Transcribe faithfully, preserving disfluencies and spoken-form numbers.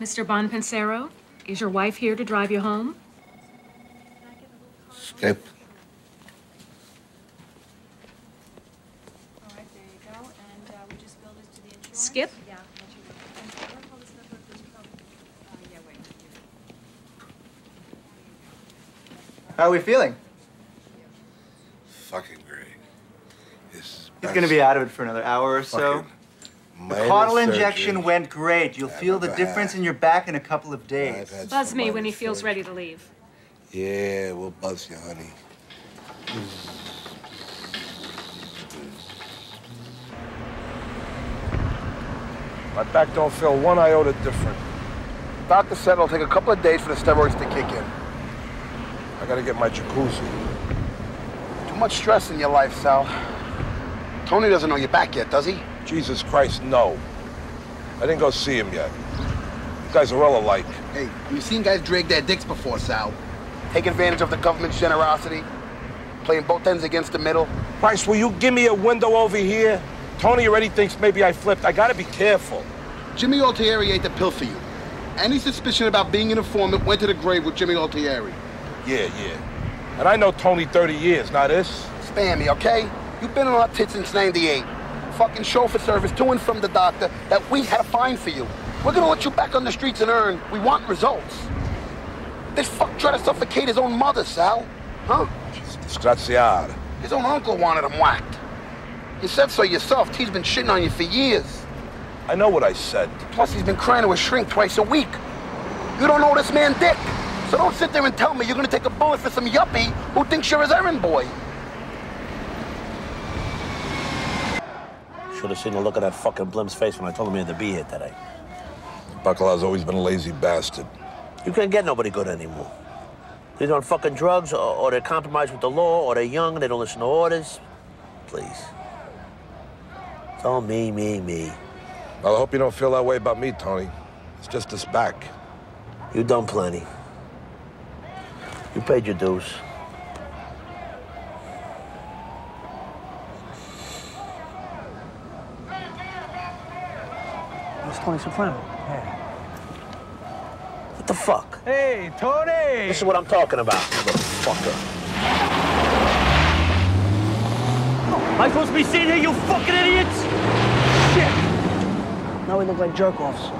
Mister Bondpensero, is your wife here to drive you home? Skip. Skip? How are we feeling? Fucking great. This is He's going to be out of it for another hour or so. The caudal injection went great. You'll feel the difference in your back in a couple of days. Buzz me when he feels ready to leave. Yeah, we'll buzz you, honey. My back don't feel one iota different. The doctor said it'll take a couple of days for the steroids to kick in. I gotta get my jacuzzi. Too much stress in your life, Sal. Tony doesn't know you're back yet, does he? Jesus Christ, no. I didn't go see him yet. You guys are all alike. Hey, we've seen guys drag their dicks before, Sal. Take advantage of the government's generosity. Playing both ends against the middle. Bryce, will you give me a window over here? Tony already thinks maybe I flipped. I gotta be careful. Jimmy Altieri ate the pill for you. Any suspicion about being an informant went to the grave with Jimmy Altieri. Yeah, yeah. And I know Tony thirty years, not this. Spam me, okay? You've been on our tits since ninety-eight. Fucking chauffeur service to and from the doctor that we had a fine for you. We're gonna let you back on the streets and earn. We want results. This fuck tried to suffocate his own mother, Sal. Huh? Straziar. His own uncle wanted him whacked. You said so yourself. T's been shitting on you for years. I know what I said. Plus, he's been crying to a shrink twice a week. You don't know this man dick. So don't sit there and tell me you're gonna take a bullet for some yuppie who thinks you're his errand boy. Should have seen the look of that fucking blimp's face when I told him he had to be here today. Bacala's always been a lazy bastard. You can't get nobody good anymore. They're on fucking drugs, or, or they're compromised with the law, or they're young, they don't listen to orders. Please. It's all me, me, me. Well, I hope you don't feel that way about me, Tony. It's just this back. You've done plenty. You paid your dues. Where's Tony Soprano? Yeah. What the fuck? Hey, Tony! This is what I'm talking about, motherfucker. Am I supposed to be sitting here, you fucking idiots? Shit! Now we look like jerk-offs.